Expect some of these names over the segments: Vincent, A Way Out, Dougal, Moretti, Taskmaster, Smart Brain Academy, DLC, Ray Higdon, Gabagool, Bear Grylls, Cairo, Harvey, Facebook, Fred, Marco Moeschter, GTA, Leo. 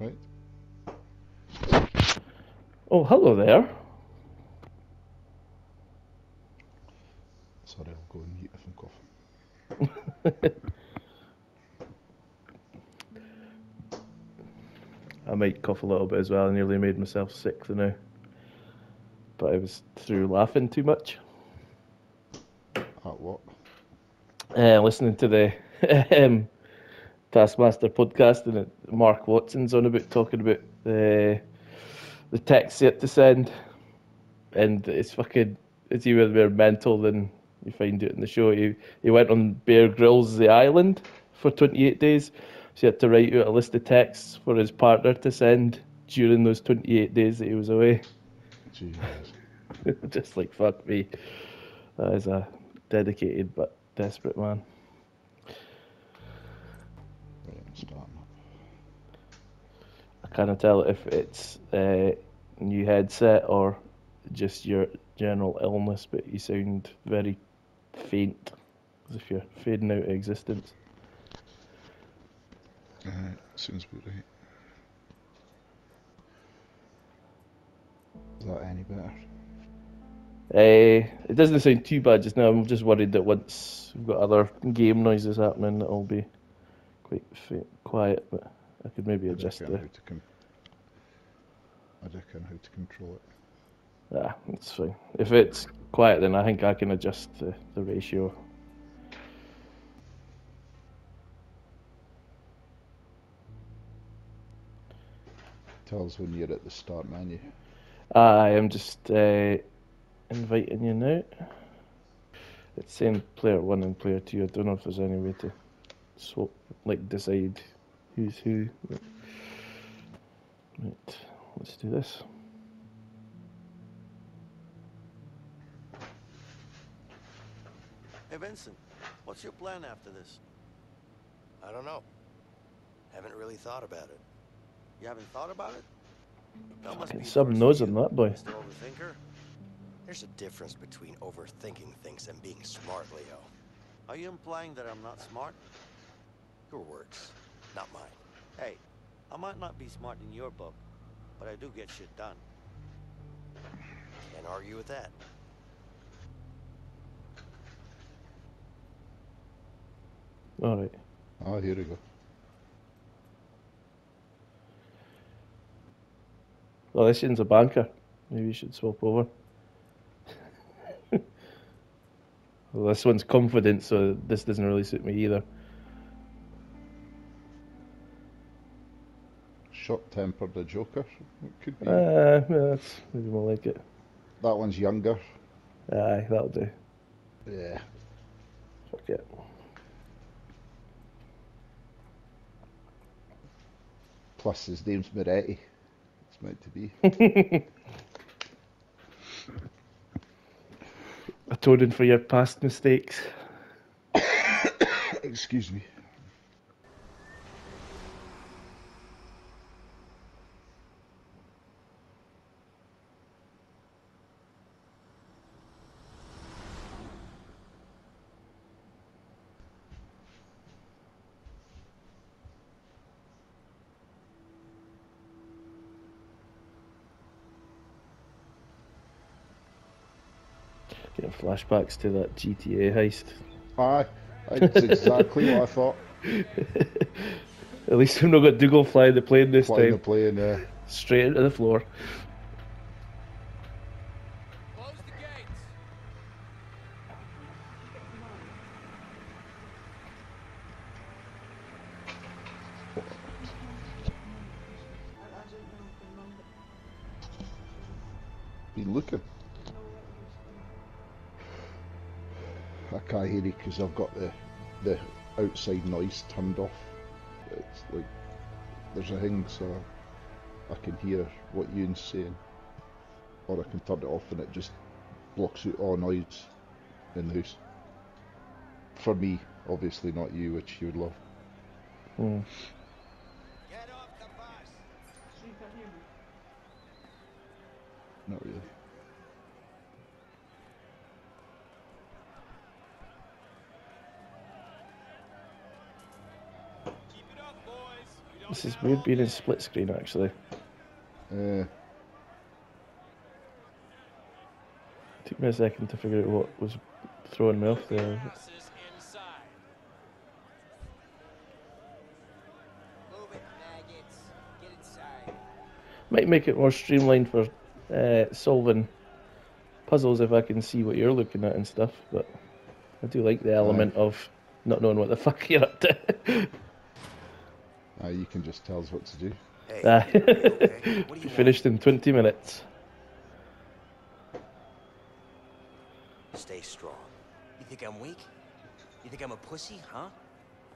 right? Oh, hello there. Sorry, I'll go and eat if I'm coughing. I might cough a little bit as well. I nearly made myself sick for now. But I was through laughing too much. At what? Listening to the Taskmaster podcast, and Mark Watson's on about talking about the text yet to send, and it's fucking, it's even more mental than you find out in the show. He went on Bear Grylls' The Island for 28 days, so he had to write out a list of texts for his partner to send during those 28 days that he was away. Jesus. Just like, fuck me. That is a dedicated but desperate man. I can't tell if it's a new headset or just your general illness, but you sound very faint, as if you're fading out of existence. Sounds about right. Is that any better? It doesn't sound too bad just now. I'm just worried that once we've got other game noises happening, it'll be quite quiet, but I could maybe adjust it. I reckon how to control it. Ah, that's fine. If it's quiet, then I think I can adjust the ratio. Tell us when you're at the start menu. I am just inviting you now. It's saying player one and player two. I don't know if there's any way to swap, like decide who's who. Right, let's do this. Hey Vincent, what's your plan after this? I don't know. Haven't really thought about it. You haven't thought about it? That must be some nose on that boy. Mr. Overthinker? There's a difference between overthinking things and being smart, Leo. Are you implying that I'm not smart? Your words. Not mine. Hey, I might not be smart in your book, but I do get shit done. Can't argue with that. All right. Oh, here we go. Well, this one's a banker. Maybe you should swap over. Well, this one's confident, so this doesn't really suit me either. Short-tempered, the Joker. It could be. Yeah, that's maybe more like it. That one's younger. Aye, that'll do. Yeah. Fuck it. Plus, his name's Moretti. It's meant to be. Atoning for your past mistakes. Excuse me. Getting flashbacks to that GTA heist. Aye, that's exactly what I thought. At least I'm not going to Dougal flying the plane this time. Flying the plane, yeah. Straight into the floor. Close the gates. Be looking. I can't hear it because I've got the outside noise turned off. It's like, there's a thing so I can hear what Ewan's saying. Or I can turn it off and it just blocks out all noise in the house. For me, obviously not you, which you would love. Mm. Get off the bus! Not really. This is weird being in split screen, actually. Took me a second to figure out what was throwing me off there. Might make it more streamlined for solving puzzles if I can see what you're looking at and stuff, but I do like the element of not knowing what the fuck you're up to. You can just tell us what to do. Hey, okay? What do you finished in 20 minutes. Stay strong. You think I'm weak? You think I'm a pussy, huh?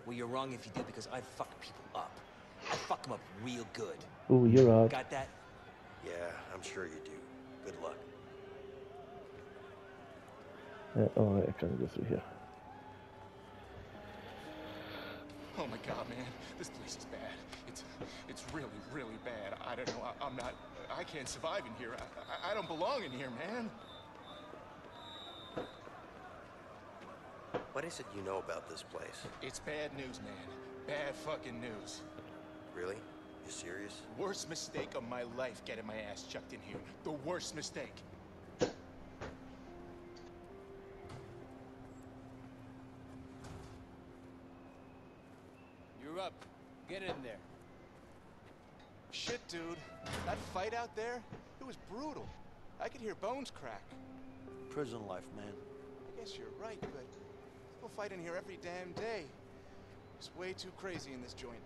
Well, you're wrong if you do, because I fuck people up. I fuck them up real good. Oh, you're out. Got that? Yeah, I'm sure you do. Good luck. Oh, I can't go through here. Oh my God, man, this place is bad. It's really, really bad. I don't know. I can't survive in here. I don't belong in here, man. What is it you know about this place? It's bad news, man. Bad fucking news. Really? You serious? Worst mistake of my life, getting my ass chucked in here. The worst mistake. You're up. Get in there. Shit, dude. That fight out there, it was brutal. I could hear bones crack. Prison life, man. I guess you're right, but people fight in here every damn day. It's way too crazy in this joint.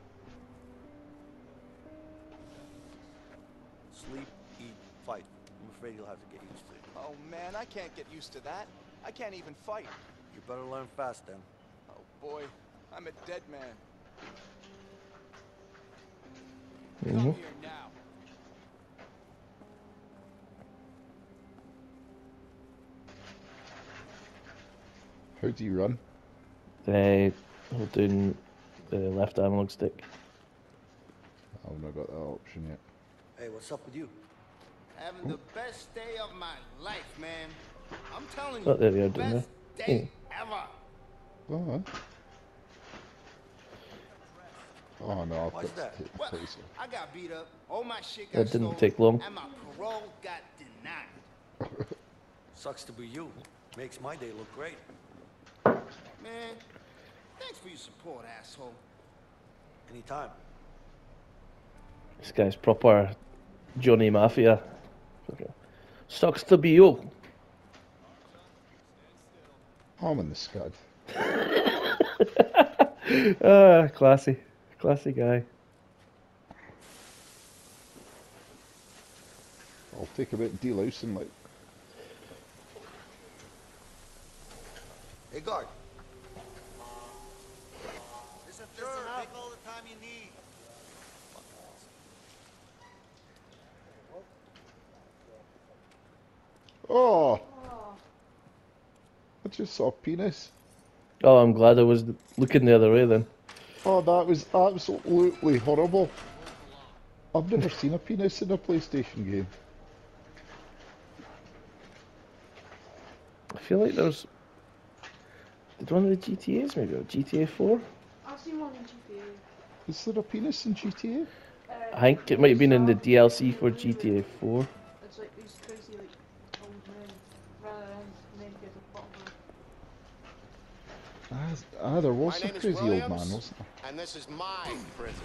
Sleep, eat, fight. I'm afraid you'll have to get used to it. Oh man, I can't get used to that. I can't even fight. You better learn fast then. Oh boy, I'm a dead man. Come here now. How do you run? Holding the left analog stick. I've not got that option yet. Hey, what's up with you? Having the best day of my life, man. I'm telling you, the best day ever. Oh, oh no, I've got that? To take the place I got beat up. All my shit got that didn't take long. And my parole got denied. Sucks to be you. Makes my day look great. Man. Thanks for your support, asshole. Anytime. This guy's proper Johnny Mafia. Okay. Sucks to be you. I'm in the scud. Ah, classy. Classy guy. I'll take a bit of delousing, like. Hey, guard. Oh, I just saw a penis. Oh, I'm glad I was looking the other way then. Oh, that was absolutely horrible. I've never seen a penis in a PlayStation game. I feel like there's... Did one of the GTAs maybe? GTA 4? I've seen one in GTA. Is there a penis in GTA? I think it might have been in the DLC for GTA 4. It's like these crazy like old men rather than men get a bottle. Ah, there was a crazy old man, wasn't there? And this is my prison.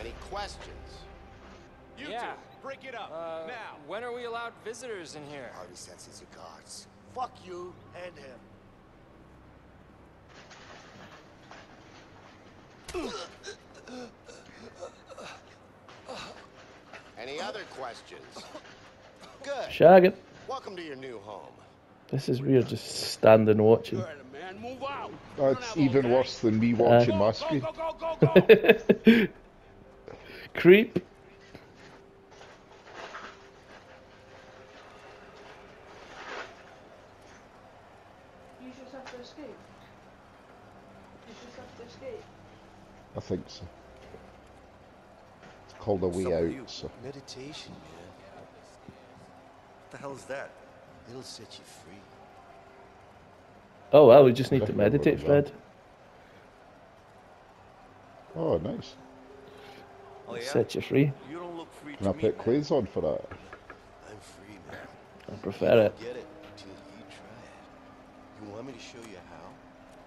Any questions? You two, break it up now. When are we allowed visitors in here? Harvey senses your guards. Fuck you and him. Any other questions? Good. Shaggin'. Welcome to your new home. This is weird, just standing watching. That's even worse than me watching my screen. Creep. You just have to escape. You just have to escape. I think so. It's called A Way Out. So. Meditation, man. What the hell is that? It'll set you free. Oh well, we just need to meditate, Fred. Oh, nice. set you free. Can I put clothes on for that? I'm free now. I prefer it. Get it until you try it. You want me to show you how?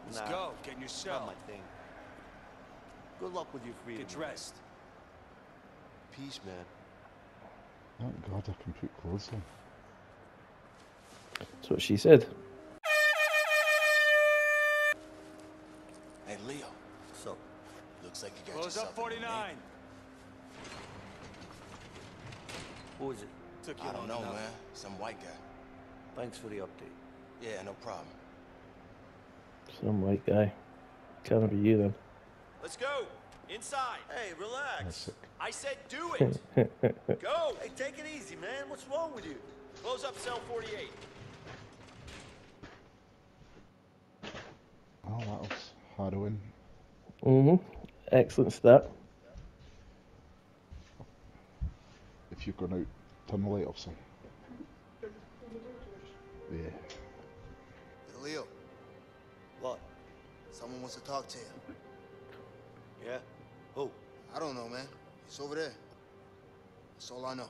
Let's go. Get yourself. My thing. Good luck with your freedom. Get dressed. Peace, man. Thank God I can put clothes on. That's what she said. Hey, Leo. So, looks like you got yourself up 49. Who is it? I don't know, man. Some white guy. Thanks for the update. Yeah, no problem. Some white guy. Can't be you then. Let's go. Inside. Hey, relax. I said do it. Go. Hey, take it easy, man. What's wrong with you? Close up cell 48. Oh, that was harrowing. Mm-hmm. Excellent start. If you're going out, turn the light off, son. Yeah. Hey, Leo. What? Someone wants to talk to you. Yeah? Who? I don't know, man. It's over there. That's all I know.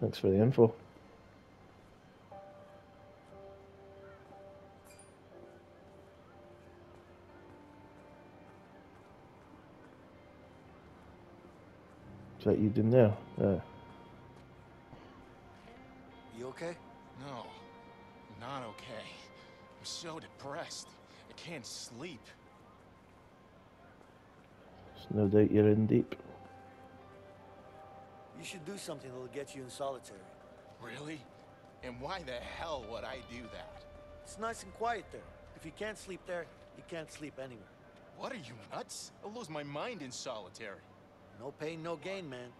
Thanks for the info. Is that you doing there? You okay? No, not okay. I'm so depressed. I can't sleep. There's no doubt you're in deep. You should do something that'll get you in solitary. Really? And why the hell would I do that? It's nice and quiet there. If you can't sleep there, you can't sleep anywhere. What are you, nuts? I'll lose my mind in solitary. No pain, no gain, man.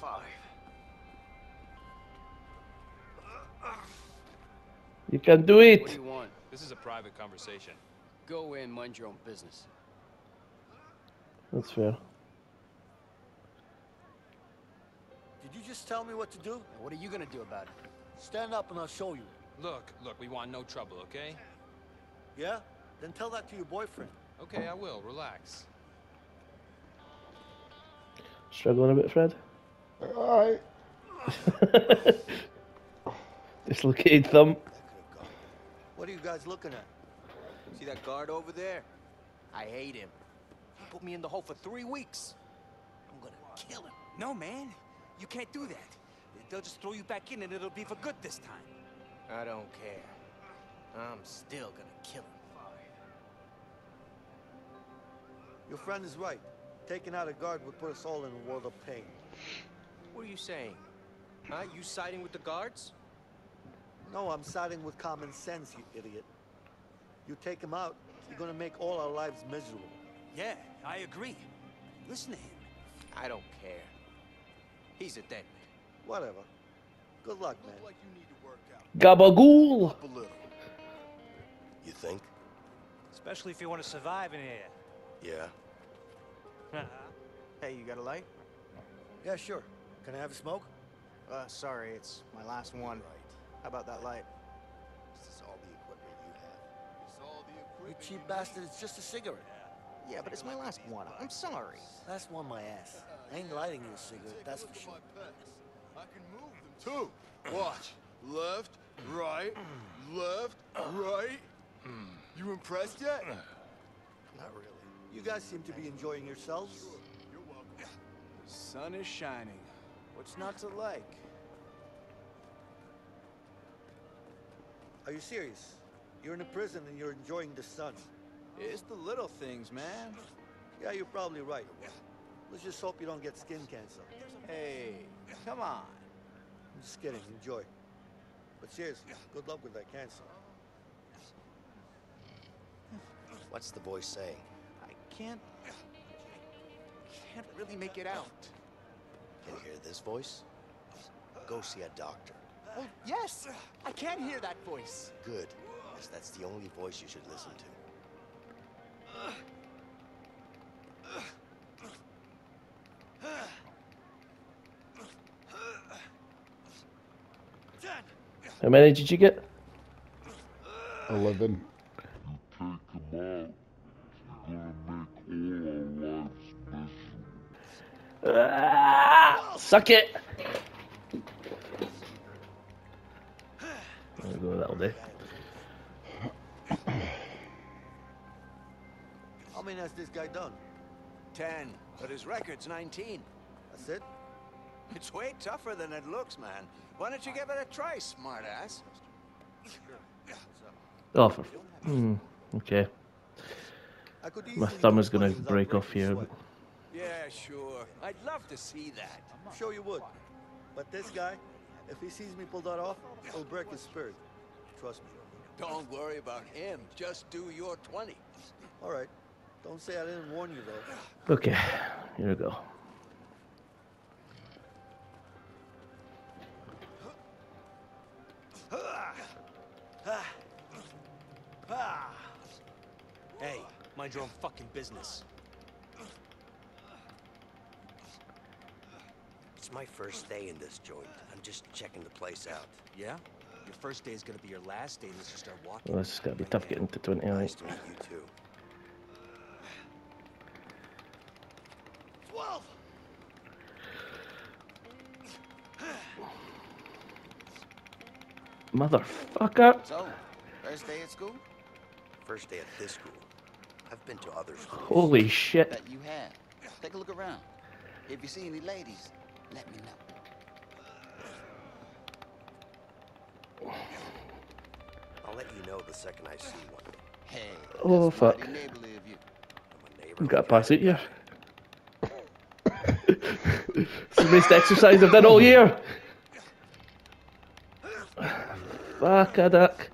Five. You can do it. What do you want? This is a private conversation. Go in, mind your own business. That's fair. Did you just tell me what to do? Now, what are you gonna do about it? Stand up and I'll show you. Look, we want no trouble, okay? Yeah? Then tell that to your boyfriend. Okay, I will. Relax. Struggling a bit, Fred? Alright. Dislocated thumb. What are you guys looking at? See that guard over there? I hate him. He put me in the hole for 3 weeks. I'm gonna kill him. No, man. You can't do that. They'll just throw you back in and it'll be for good this time. I don't care. I'm still gonna kill him. Your friend is right. Taking out a guard would put us all in a world of pain. What are you saying? Huh? You siding with the guards? No, I'm siding with common sense, you idiot. You take him out, you're gonna make all our lives miserable. Yeah, I agree. Listen to him. I don't care. He's a dead man. Whatever. Good luck, man. Like you need to work out. Gabagool! You think? Especially if you want to survive in here. Yeah. Hey, you got a light? Yeah, sure. Can I have a smoke? Sorry, it's my last one. How about that light? This is all the equipment you have. It's all the equipment. You cheap bastard, it's just a cigarette. Yeah, but it's my last one. I'm sorry. Last one, my ass. I ain't lighting you a cigarette, that's for sure. I can move them too. Watch. Left, right, left, right. You impressed yet? Not really. You guys seem to be enjoying yourselves. Sure. You're welcome. The sun is shining. What's not to like? Are you serious? You're in a prison and you're enjoying the sun. It's the little things, man. Yeah, you're probably right. Let's just hope you don't get skin cancer. Hey, come on. I'm just kidding. Enjoy. But seriously, good luck with that cancer. What's the boy saying? I can't really make it out. Can you hear this voice? Go see a doctor. Oh, yes! I can hear that voice. Good. Yes, that's the only voice you should listen to. How many did you get? 11. You take them out, you're gonna make all our lives miserable. Ah, suck it! That'll do. How many has this guy done? 10, but his record's 19. That's it? It's way tougher than it looks, man. Why don't you give it a try, smartass? Oh, for... okay. My thumb is gonna break off here. But... yeah, sure. I'd love to see that. I'm sure you would. But this guy, if he sees me pull that off, he'll break his spirit. Trust me. Don't worry about him. Just do your 20. All right. Don't say I didn't warn you, though. Okay. Here we go. Hey, mind your own fucking business. It's my first day in this joint. I'm just checking the place out. Yeah? Your first day is gonna be your last day. Let's just start walking. Well, this is gonna be tough getting to 20. Nice to meet you too. 12. Motherfucker. So, first day at school? First day at this school. I've been to other schools. Holy shit. That you have. Take a look around. If you see any ladies, let me know. I'll let you know the second I see one. Hey, oh fuck. You got past it here. It's the best exercise I've done all year. Fuck a duck.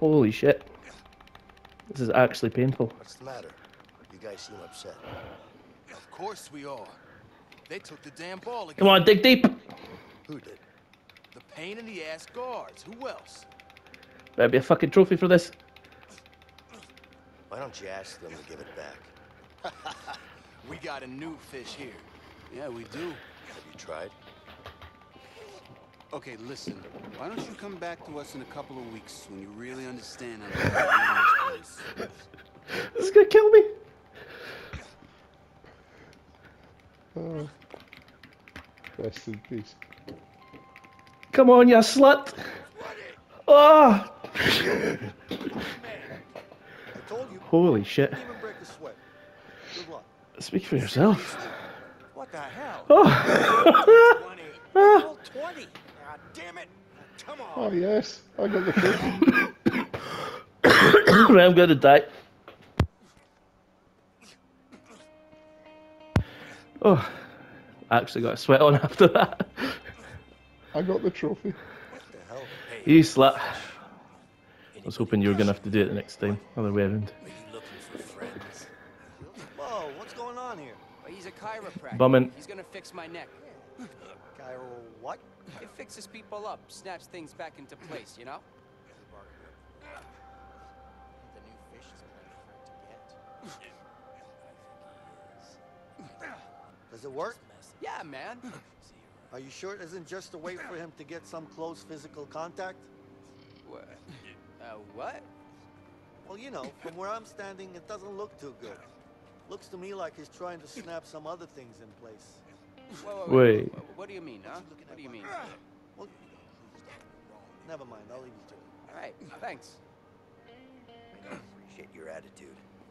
Holy shit. This is actually painful. What's the matter? You guys seem upset. Of course we are. They took the damn ball again. Come on, dig deep. Who did? The pain in the ass guards. Who else? Better be a fucking trophy for this. Why don't you ask them to give it back? We got a new fish here. Yeah, we do. Have you tried? Okay, listen. Why don't you come back to us in a couple of weeks when you really understand how to do this place? This is gonna kill me. Oh. Rest in peace. Come on, you slut. Oh. Holy shit. Speak for yourself. What the hell? Oh. 20. Ah. 20. God damn it. Come on. Oh yes, I got the kill. I'm gonna die. Oh, I actually got a sweat on after that. I got the trophy. What the hell? Hey, you slut. I was hoping you were gonna have to do it the next time. Other way around. Whoa, what's going on here? He's a chiropractor. Bumming. He's gonna fix my neck. Cairo what? It fixes people up, snaps things back into place, you know? The new fish is gonna be hard to get. Does it work? Yeah, man. Are you sure it isn't just a way for him to get some close physical contact? What? What? Well, you know, from where I'm standing, it doesn't look too good. Looks to me like he's trying to snap some other things in place. Wait. What do you mean, huh? What do you mean? Well, never mind. I'll leave you to it. All right. Thanks. I don't appreciate your attitude.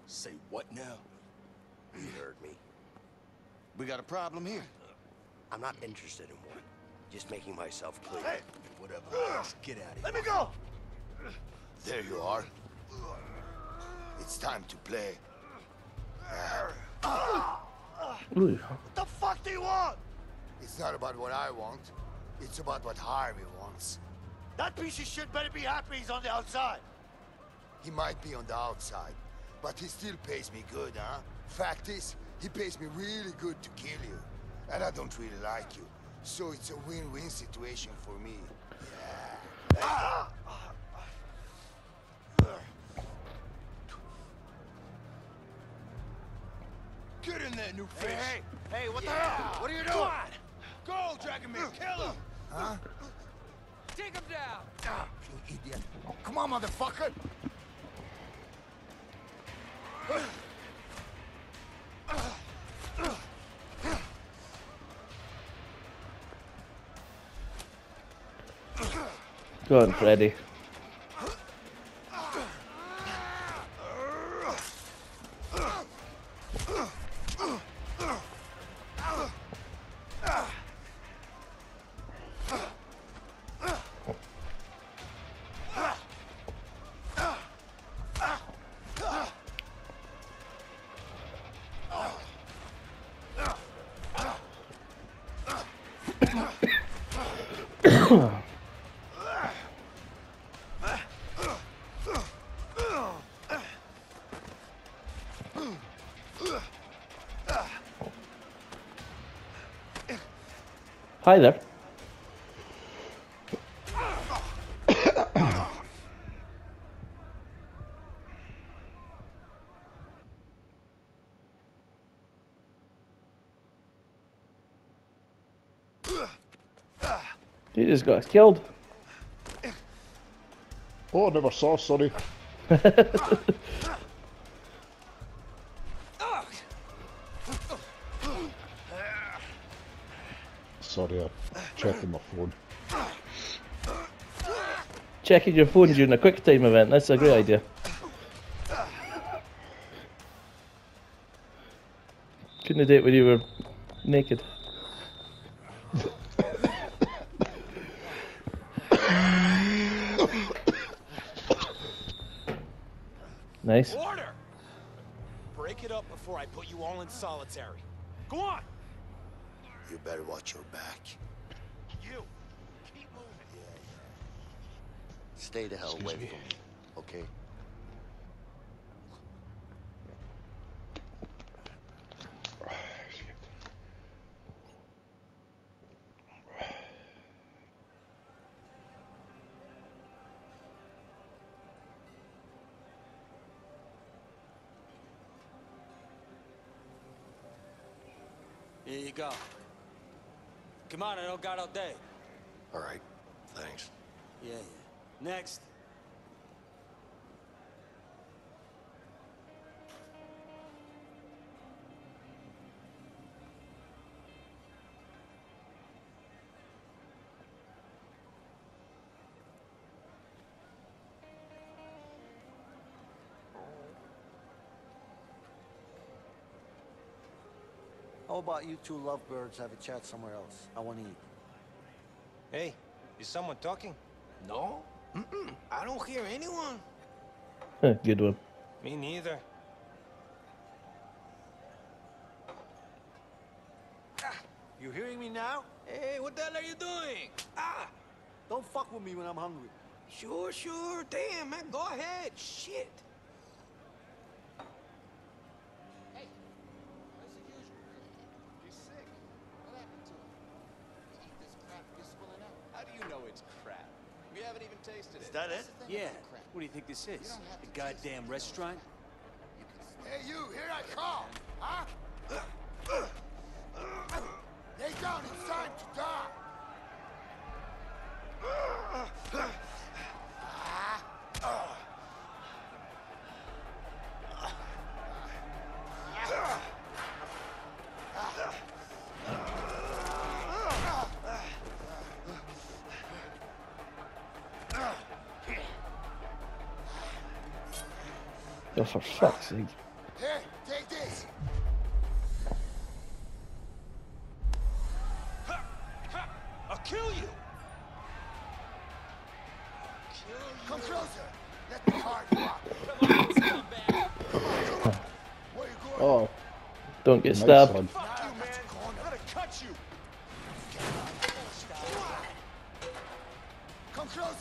Say what now? You heard me. We got a problem here. I'm not interested in one. Just making myself clear. Hey. Whatever. Get out of here. Let me go. There you are. It's time to play. Ooh. What the fuck do you want? It's not about what I want. It's about what Harvey wants. That piece of shit better be happy he's on the outside. He might be on the outside, but he still pays me good, huh? Fact is, he pays me really good to kill you. And I don't really like you. So it's a win-win situation for me. Yeah. Ah! Get in there, new fish. Hey, hey, hey, what the hell? What are you doing? Go, Dragonman, kill him. Huh? Take him down. Ah, you idiot. Come on, motherfucker. Go on, Freddy. Hi there. You just got us killed. Oh, I never saw, sorry. Sorry, I'm checking my phone. Checking your phone during a quick time event, that's a great idea. Couldn't have done it when you were naked. Nice. Order! Break it up before I put you all in solitary. Go on! You better watch your back. You keep moving. Yeah, yeah. Stay the hell away from me, okay? Here you go. Come on, I don't got all day. All right, thanks. Yeah, yeah. Next. How about you two lovebirds have a chat somewhere else? I want to eat. Hey, is someone talking? No? Mm-mm. I don't hear anyone. Good one. Me neither. Ah, you hearing me now? Hey, what the hell are you doing? Ah! Don't fuck with me when I'm hungry. Sure, sure. Damn, man. Go ahead. Shit. Is that it? Yeah. What do you think this is? A goddamn restaurant? Hey, you! Here I come! Huh? Lay down! It's time to die! Oh, for fuck's sake. Here, take this. Ha, ha, I'll kill you. Come closer. Let the heart rock. Come on, it's not bad. Where you going? Oh, don't get stabbed. Nice. Fuck you, man. I'm gonna cut you. Come closer.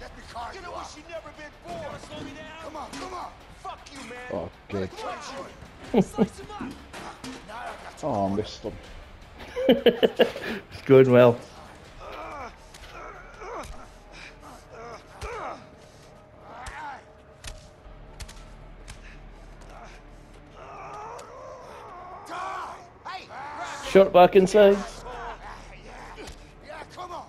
Let me card you. You're gonna wish you'd never been born. You wanna slow me down? Come on, come on. Fuck you, man. Oh, good. Oh, I missed him. It's going well. Short back inside. Yeah, come on.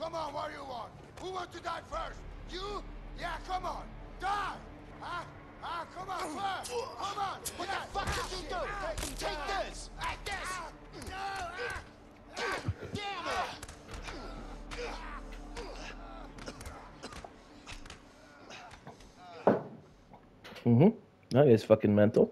Come on, what do you want? Who wants to die first? You? Yeah, come on. Die! Huh? Huh? Come on, first! Come on! What the fuck did you do? Take this! Like this! No! Damn it! Mm-hmm. That is fucking mental.